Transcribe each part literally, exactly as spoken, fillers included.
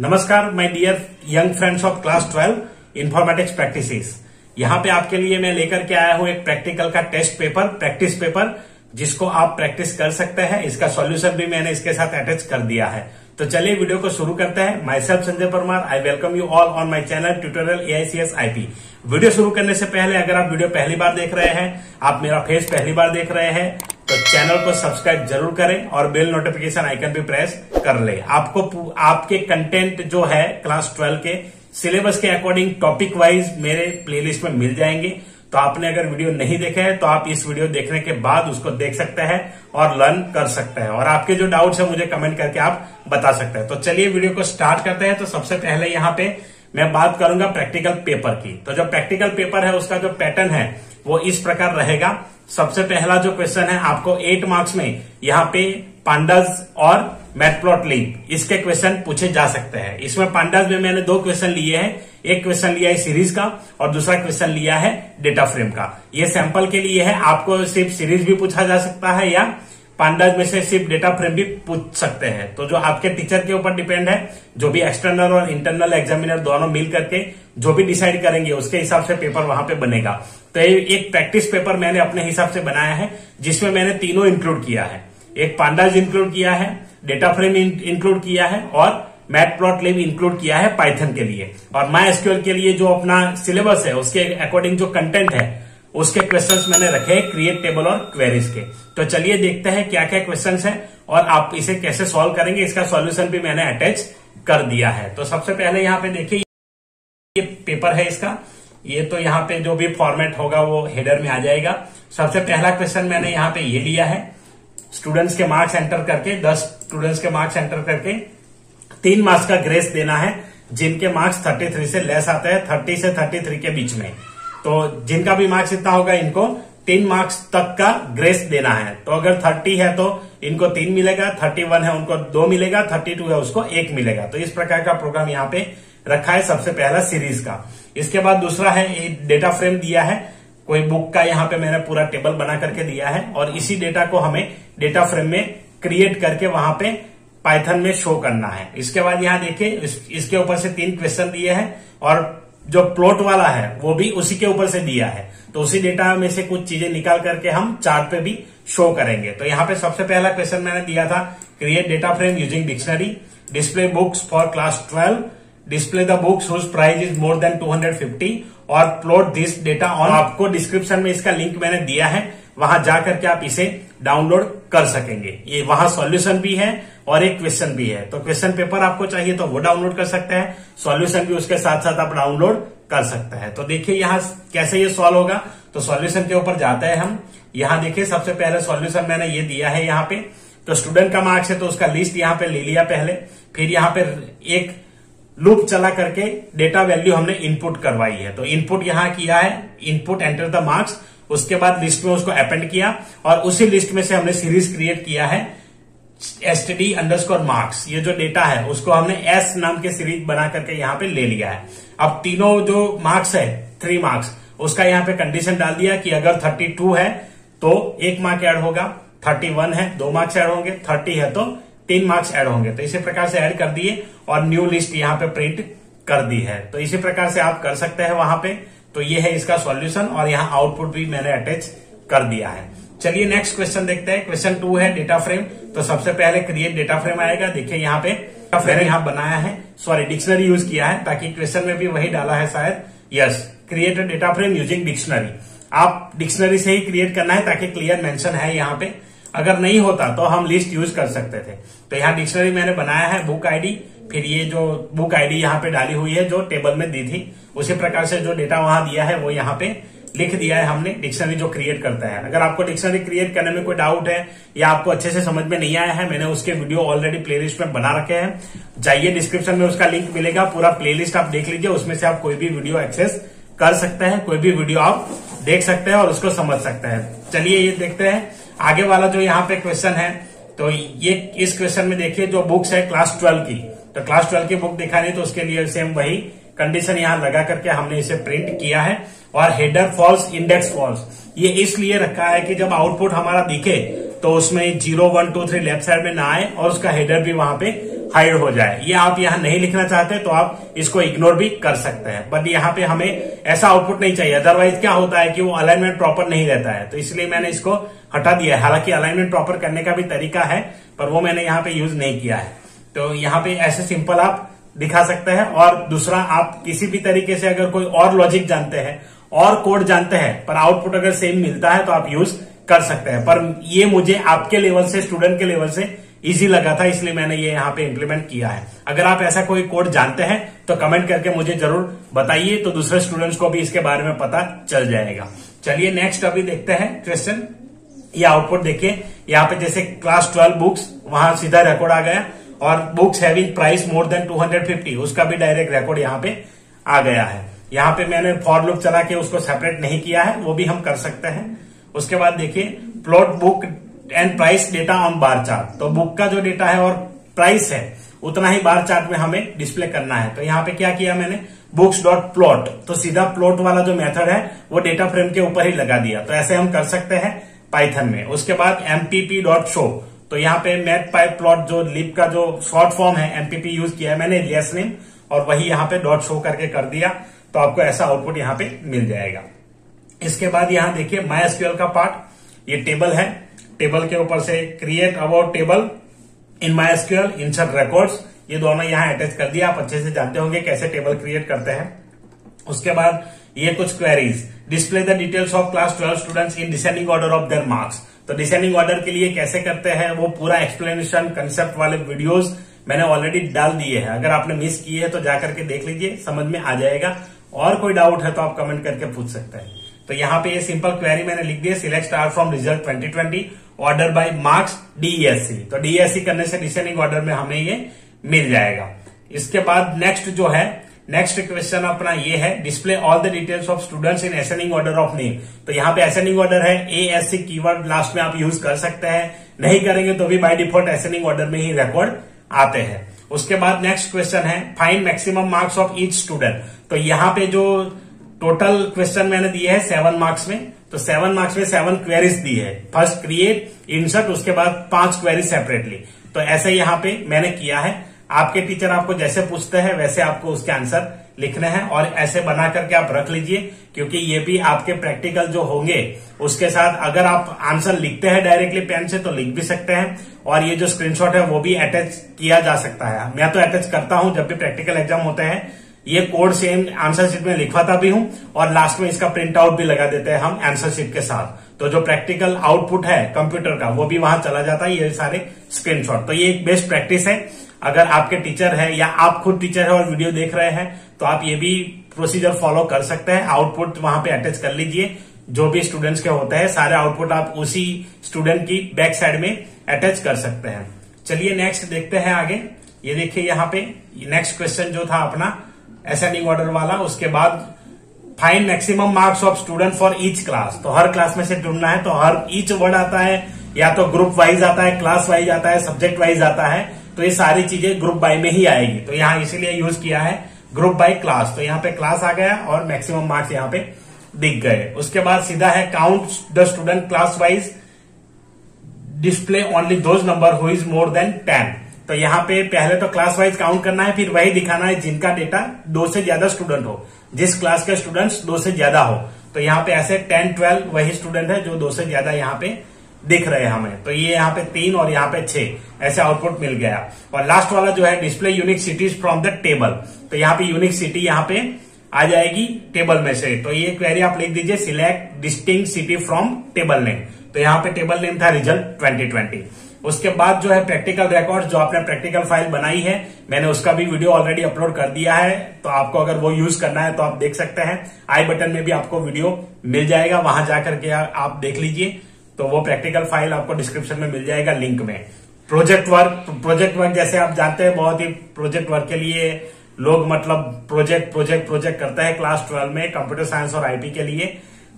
नमस्कार my dear young friends of class twelve informatics practices. यहाँ पे आपके लिए मैं लेकर के आया हूँ एक प्रैक्टिकल का टेस्ट पेपर, प्रैक्टिस पेपर, जिसको आप प्रैक्टिस कर सकते हैं। इसका सॉल्यूशन भी मैंने इसके साथ अटैच कर दिया है। तो चलिए वीडियो को शुरू करते हैं। Myself Sanjay Parmar, I welcome you all on my channel tutorial AICS IP. Video शुरू करने से पहले अगर आप वीडियो पहली बार देख रहे हैं, आप मेरा फेस पहली बार देख रहे हैं, तो चैनल को सब्सक्राइब जरूर करें और बेल नोटिफिकेशन आइकन भी प्रेस कर ले। आपको आपके कंटेंट जो है क्लास ट्वेल्व के सिलेबस के अकॉर्डिंग टॉपिक वाइज मेरे प्लेलिस्ट में मिल जाएंगे। तो आपने अगर वीडियो नहीं देखा है तो आप इस वीडियो देखने के बाद उसको देख सकते हैं और लर्न कर सकते हैं, और आपके जो डाउट्स है मुझे कमेंट करके आप बता सकते हैं। तो चलिए वीडियो को स्टार्ट करते हैं। तो सबसे पहले यहाँ पे मैं बात करूंगा प्रैक्टिकल पेपर की। तो जो प्रैक्टिकल पेपर है उसका जो पैटर्न है वो इस प्रकार रहेगा। सबसे पहला जो क्वेश्चन है आपको एट मार्क्स में यहाँ पे पांडास और मैटप्लॉटलिब इसके क्वेश्चन पूछे जा सकते हैं। इसमें पांडास में मैंने दो क्वेश्चन लिए हैं, एक क्वेश्चन लिया है सीरीज का और दूसरा क्वेश्चन लिया है डेटा फ्रेम का। ये सैंपल के लिए है, आपको सिर्फ सीरीज भी पूछा जा सकता है या पांडास में से सिर्फ डेटा फ्रेम भी पूछ सकते हैं। तो जो आपके टीचर के ऊपर डिपेंड है, जो भी एक्सटर्नल और इंटरनल एग्जामिनर दोनों मिल करके जो भी डिसाइड करेंगे उसके हिसाब से पेपर वहां पे बनेगा। तो एक प्रैक्टिस पेपर मैंने अपने हिसाब से बनाया है जिसमें मैंने तीनों इंक्लूड किया है। एक पांडास इंक्लूड किया है, डेटा फ्रेम इंक्लूड किया है और मैटप्लॉटलिब इंक्लूड किया है पाइथन के लिए। और माइएसक्यूएल के लिए जो अपना सिलेबस है उसके अकॉर्डिंग जो कंटेंट है उसके क्वेश्चंस मैंने रखे हैं क्रिएट टेबल और क्वेरीज के। तो चलिए देखते हैं क्या क्या क्वेश्चंस हैं और आप इसे कैसे सॉल्व करेंगे। इसका सॉल्यूशन भी मैंने अटैच कर दिया है। तो सबसे पहले यहाँ पे देखिए ये पेपर है इसका, ये तो यहाँ पे जो भी फॉर्मेट होगा वो हेडर में आ जाएगा। सबसे पहला क्वेश्चन मैंने यहाँ पे ये लिया है, स्टूडेंट्स के मार्क्स एंटर करके, दस स्टूडेंट्स के मार्क्स एंटर करके तीन मार्क्स का ग्रेस देना है जिनके मार्क्स थर्टी थ्री से लेस आते हैं, थर्टी से थर्टी थ्री के बीच में। तो जिनका भी मार्क्स इतना होगा इनको तीन मार्क्स तक का ग्रेस देना है। तो अगर तीस है तो इनको तीन मिलेगा, इकतीस है उनको दो मिलेगा, बत्तीस है उसको एक मिलेगा। तो इस प्रकार का प्रोग्राम यहाँ पे रखा है। सबसे पहला सीरीज का, इसके बाद दूसरा है डेटा फ्रेम दिया है, कोई बुक का यहाँ पे मैंने पूरा टेबल बना करके दिया है और इसी डेटा को हमें डेटा फ्रेम में क्रिएट करके वहां पे पाइथन में शो करना है। इसके बाद यहाँ देखिए इस, इसके ऊपर से तीन क्वेश्चन दिए हैं और जो प्लॉट वाला है वो भी उसी के ऊपर से दिया है। तो उसी डेटा में से कुछ चीजें निकाल करके हम चार्ट पे भी शो करेंगे। तो यहाँ पे सबसे पहला क्वेश्चन मैंने दिया था create data frame using dictionary, display books for class twelve, display the books whose price is more than two hundred fifty, और प्लॉट दिस डेटा ऑन। आपको डिस्क्रिप्शन में इसका लिंक मैंने दिया है, वहां जाकर के आप इसे डाउनलोड कर सकेंगे। ये वहां सॉल्यूशन भी है और एक क्वेश्चन भी है। तो क्वेश्चन पेपर आपको चाहिए तो वो डाउनलोड कर सकते हैं, सॉल्यूशन भी उसके साथ साथ आप डाउनलोड कर सकते हैं। तो देखिए यहाँ कैसे ये सॉल्व होगा। तो सॉल्यूशन के ऊपर जाते हैं हम। यहाँ देखिए सबसे पहले सॉल्यूशन मैंने ये दिया है यहाँ पे। तो स्टूडेंट का मार्क्स है तो उसका लिस्ट यहाँ पे ले लिया पहले, फिर यहाँ पे एक लूप चला करके डेटा वैल्यू हमने इनपुट करवाई है। तो इनपुट यहाँ किया है, इनपुट एंटर द मार्क्स, उसके बाद लिस्ट में उसको अपेंड किया और उसी लिस्ट में से हमने सीरीज क्रिएट किया है एसटीडी अंडरस्कोर मार्क्स। ये जो डेटा है उसको हमने एस नाम के सीरीज बना करके यहाँ पे ले लिया है। अब तीनों जो मार्क्स है थ्री मार्क्स उसका यहाँ पे कंडीशन डाल दिया कि अगर बत्तीस है तो एक मार्क ऐड होगा, इकतीस है दो मार्क्स ऐड होंगे, तीस है तो तीन मार्क्स ऐड होंगे। तो इसी प्रकार से ऐड कर दिए और न्यू लिस्ट यहाँ पे प्रिंट कर दी है। तो इसी प्रकार से आप कर सकते हैं वहां पे। तो ये है इसका सॉल्यूशन और यहाँ आउटपुट भी मैंने अटैच कर दिया है। चलिए नेक्स्ट क्वेश्चन देखते हैं। क्वेश्चन टू है डेटा फ्रेम। तो सबसे पहले क्रिएट डेटा फ्रेम आएगा। देखिए यहाँ पे मैंने यहाँ बनाया है, सॉरी डिक्शनरी यूज किया है ताकि क्वेश्चन में भी वही डाला है शायद। Yes, create data frame using dictionary. आप डिक्शनरी से ही क्रिएट करना है ताकि क्लियर मेंशन है यहाँ पे। अगर नहीं होता तो हम लिस्ट यूज कर सकते थे। तो यहाँ डिक्शनरी मैंने बनाया है, बुक आईडी, फिर ये जो बुक आईडी यहाँ पे डाली हुई है जो टेबल में दी थी, उसी प्रकार से जो डेटा वहां दिया है वो यहाँ पे लिख दिया है हमने। डिक्शनरी जो क्रिएट करता है, अगर आपको डिक्शनरी क्रिएट करने में कोई डाउट है या आपको अच्छे से समझ में नहीं आया है, मैंने उसके वीडियो ऑलरेडी प्लेलिस्ट में बना रखे हैं, जाइए डिस्क्रिप्शन में उसका लिंक मिलेगा, पूरा प्लेलिस्ट आप देख लीजिए। उसमें से आप कोई भी वीडियो एक्सेस कर सकते हैं, कोई भी वीडियो आप देख सकते हैं और उसको समझ सकते हैं। चलिए ये देखते हैं आगे वाला जो यहाँ पे क्वेश्चन है। तो ये इस क्वेश्चन में देखिए जो बुक्स है क्लास ट्वेल्व की, तो क्लास ट्वेल्व की बुक दिखानी तो उसके लिए सेम वही कंडीशन यहाँ लगा करके हमने इसे प्रिंट किया है। और हेडर फॉल्स, इंडेक्स फॉल्स, ये इसलिए रखा है कि जब आउटपुट हमारा दिखे तो उसमें zero one two three left side में ना आए और उसका हेडर भी वहां पे हाइड हो जाए। ये आप यहाँ नहीं लिखना चाहते तो आप इसको इग्नोर भी कर सकते हैं, बट यहाँ पे हमें ऐसा आउटपुट नहीं चाहिए, अदरवाइज क्या होता है कि वो अलाइनमेंट प्रॉपर नहीं रहता है, तो इसलिए मैंने इसको हटा दिया है। हालांकि अलाइनमेंट प्रॉपर करने का भी तरीका है, पर वो मैंने यहाँ पे यूज नहीं किया है। तो यहाँ पे ऐसे सिंपल आप दिखा सकते हैं। और दूसरा, आप किसी भी तरीके से अगर कोई और लॉजिक जानते हैं और कोड जानते हैं पर आउटपुट अगर सेम मिलता है तो आप यूज कर सकते हैं, पर ये मुझे आपके लेवल से, स्टूडेंट के लेवल से इजी लगा था, इसलिए मैंने ये यहाँ पे इंप्लीमेंट किया है। अगर आप ऐसा कोई कोड जानते हैं तो कमेंट करके मुझे जरूर बताइए, तो दूसरे स्टूडेंट्स को भी इसके बारे में पता चल जाएगा। चलिए नेक्स्ट अभी देखते हैं क्वेश्चन। ये आउटपुट देखिए, यहाँ पे जैसे क्लास ट्वेल्व बुक्स, वहां सीधा रिकॉर्ड आ गया, और books having price more than two hundred fifty, उसका भी डायरेक्ट रिकॉर्ड यहाँ पे आ गया है। यहाँ पे मैंने फॉर लूप चला के उसको सेपरेट नहीं किया है, वो भी हम कर सकते हैं। उसके बाद देखिए plot book and price data on bar chart, तो बुक का जो डेटा है और प्राइस है उतना ही बार चार्ट में हमें डिस्प्ले करना है। तो यहाँ पे क्या किया मैंने, बुक्स डॉट प्लॉट, तो सीधा प्लॉट वाला जो मेथड है वो डेटा फ्रेम के ऊपर ही लगा दिया, तो ऐसे हम कर सकते हैं पाइथन में। उसके बाद एमपीपी डॉट शो, तो यहाँ पे मैथ पाइप प्लॉट जो लिप का जो शॉर्ट फॉर्म है एमपीपी यूज किया है मैंने, एलियास नेम, और वही यहाँ पे डॉट शो करके कर दिया, तो आपको ऐसा आउटपुट यहाँ पे मिल जाएगा। इसके बाद यहाँ देखिए माइएसक्यूएल का पार्ट, ये टेबल है, टेबल के ऊपर से create about table in MySQL insert records, ये दोनों यहाँ अटैच कर दिया। आप अच्छे से जानते होंगे कैसे टेबल क्रिएट करते हैं। उसके बाद ये कुछ queries, display the details of class twelve students in descending order of their marks, तो डिसेंडिंग ऑर्डर के लिए कैसे करते हैं वो पूरा एक्सप्लेनेशन कंसेप्ट वाले वीडियोस मैंने ऑलरेडी डाल दिए हैं, अगर आपने मिस किए हैं तो जाकर के देख लीजिए, समझ में आ जाएगा। और कोई डाउट है तो आप कमेंट करके पूछ सकते हैं। तो यहाँ पे ये सिंपल क्वेरी मैंने लिख दी है, select star from result twenty twenty order by marks DSC, तो डीएससी करने से डिसेंडिंग ऑर्डर में हमें ये मिल जाएगा। इसके बाद नेक्स्ट जो है, नेक्स्ट क्वेश्चन अपना ये है, display all the details of students in ascending order of name, तो यहाँ पे एसेंडिंग ऑर्डर है, A S C keyword last में आप यूज कर सकते हैं, नहीं करेंगे तो भी बाय डिफॉल्ट एसेंडिंग ऑर्डर में ही रिकॉर्ड आते हैं। उसके बाद नेक्स्ट क्वेश्चन है find maximum marks of each student, तो यहाँ पे जो टोटल क्वेश्चन मैंने दिए है सेवन मार्क्स में, तो सेवन मार्क्स में सेवन क्वेरीज दी है, फर्स्ट क्रिएट इंसर्ट, उसके बाद पांच क्वेरी सेपरेटली, तो ऐसे यहाँ पे मैंने किया है। आपके टीचर आपको जैसे पूछते हैं वैसे आपको उसके आंसर लिखने हैं, और ऐसे बना करके आप रख लीजिए, क्योंकि ये भी आपके प्रैक्टिकल जो होंगे उसके साथ अगर आप आंसर लिखते हैं डायरेक्टली पेन से तो लिख भी सकते हैं, और ये जो स्क्रीनशॉट है वो भी अटैच किया जा सकता है। मैं तो अटैच करता हूं जब भी प्रैक्टिकल एग्जाम होते हैं, ये कोड सेम आंसर शीट में लिखवाता भी हूं, और लास्ट में इसका प्रिंट आउट भी लगा देते हैं हम आंसर शीट के साथ, तो जो प्रैक्टिकल आउटपुट है कंप्यूटर का वो भी वहां चला जाता है, ये सारे स्क्रीनशॉट। तो ये एक बेस्ट प्रैक्टिस है, अगर आपके टीचर है या आप खुद टीचर है और वीडियो देख रहे हैं तो आप ये भी प्रोसीजर फॉलो कर सकते हैं, आउटपुट वहां पे अटैच कर लीजिए, जो भी स्टूडेंट्स के होते हैं सारे आउटपुट आप उसी स्टूडेंट की बैक साइड में अटैच कर सकते हैं। चलिए नेक्स्ट देखते हैं आगे। ये देखिए यहाँ पे नेक्स्ट क्वेश्चन जो था अपना असेंडिंग ऑर्डर वाला, उसके बाद find maximum marks of student for each class, तो हर क्लास में से ढूंढना है, तो हर ईच वर्ड आता है या तो ग्रुप वाइज आता है, क्लास वाइज आता है, सब्जेक्ट वाइज आता है, तो ये सारी चीजें ग्रुप बाय में ही आएगी, तो यहाँ इसीलिए यूज किया है ग्रुप बाय क्लास, तो यहाँ पे क्लास आ गया और मैक्सिमम मार्क्स यहाँ पे दिख गए। उसके बाद सीधा है count the student class wise display only those number who is more than ten, तो यहाँ पे पहले तो क्लास वाइज काउंट करना है, फिर वही दिखाना है जिनका डेटा दो से ज्यादा स्टूडेंट हो, जिस क्लास के स्टूडेंट्स दो से ज्यादा हो, तो यहाँ पे ऐसे टेन ट्वेल्व वही स्टूडेंट है जो दो से ज्यादा यहाँ पे दिख रहे हैं हमें, तो ये यहाँ पे तीन और यहाँ पे छह ऐसे आउटपुट मिल गया। और लास्ट वाला जो है display unique cities from the table, तो यहाँ पे यूनिक सिटी यहाँ पे आ जाएगी टेबल में से, तो ये क्वेरी आप लिख दीजिए select distinct city from table name, तो यहाँ पे टेबल नेम था रिजल्ट ट्वेंटी ट्वेंटी। उसके बाद जो है प्रैक्टिकल रिकॉर्ड, जो आपने प्रैक्टिकल फाइल बनाई है मैंने उसका भी वीडियो ऑलरेडी अपलोड कर दिया है, तो आपको अगर वो यूज करना है तो आप देख सकते हैं, आई बटन में भी आपको वीडियो मिल जाएगा, वहां जाकर के आप देख लीजिए, तो वो प्रैक्टिकल फाइल आपको डिस्क्रिप्शन में मिल जाएगा लिंक में। प्रोजेक्ट वर्क, प्रोजेक्ट वर्क जैसे आप जानते हैं बहुत ही प्रोजेक्ट वर्क के लिए लोग मतलब प्रोजेक्ट प्रोजेक्ट प्रोजेक्ट करता है क्लास ट्वेल्व में कंप्यूटर साइंस और आईटी के लिए,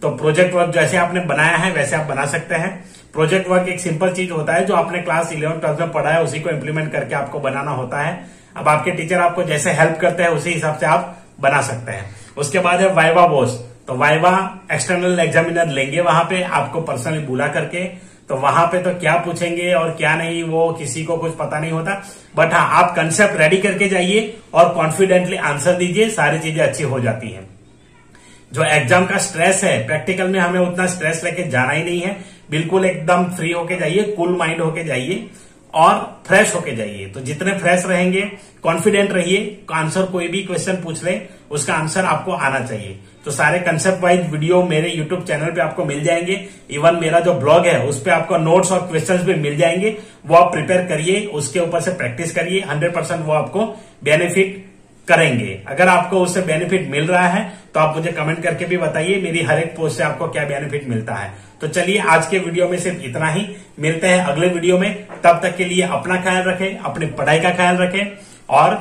तो प्रोजेक्ट वर्क जैसे आपने बनाया है वैसे आप बना सकते हैं। प्रोजेक्ट वर्क एक सिंपल चीज होता है जो आपने क्लास इलेवन ट्वेल्थ में पढ़ा है उसी को इम्प्लीमेंट करके आपको बनाना होता है, अब आपके टीचर आपको जैसे हेल्प करते हैं उसी हिसाब से आप बना सकते हैं। उसके बाद है वाइवा बॉस, तो वाइवा एक्सटर्नल एग्जामिनर लेंगे, वहां पे आपको पर्सनली बुला करके, तो वहां पे तो क्या पूछेंगे और क्या नहीं वो किसी को कुछ पता नहीं होता। बट हाँ, आप कंसेप्ट रेडी करके जाइए और कॉन्फिडेंटली आंसर दीजिए, सारी चीजें अच्छी हो जाती हैं। जो एग्जाम का स्ट्रेस है, प्रैक्टिकल में हमें उतना स्ट्रेस लेके जाना ही नहीं है। बिल्कुल एकदम फ्री होके जाइए, कूल माइंड होके जाइए और फ्रेश होके जाइए। तो जितने फ्रेश रहेंगे, कॉन्फिडेंट रहिए, आंसर कोई भी क्वेश्चन पूछ ले उसका आंसर आपको आना चाहिए। तो सारे कंसेप्ट वाइज वीडियो मेरे यूट्यूब चैनल पे आपको मिल जाएंगे। इवन मेरा जो ब्लॉग है उस पे आपको नोट्स और क्वेश्चंस भी मिल जाएंगे। वो आप प्रिपेयर करिए, उसके ऊपर से प्रैक्टिस करिए। हंड्रेड परसेंट वो आपको बेनिफिट करेंगे। अगर आपको उससे बेनिफिट मिल रहा है तो आप मुझे कमेंट करके भी बताइए मेरी हर एक पोस्ट से आपको क्या बेनिफिट मिलता है। तो चलिए, आज के वीडियो में सिर्फ इतना ही। मिलते हैं अगले वीडियो में। तब तक के लिए अपना ख्याल रखें, अपनी पढ़ाई का ख्याल रखें और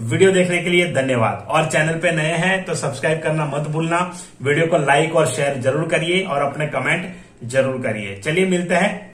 वीडियो देखने के लिए धन्यवाद। और चैनल पे नए हैं तो सब्सक्राइब करना मत भूलना। वीडियो को लाइक और शेयर जरूर करिए और अपने कमेंट जरूर करिए। चलिए, मिलते हैं।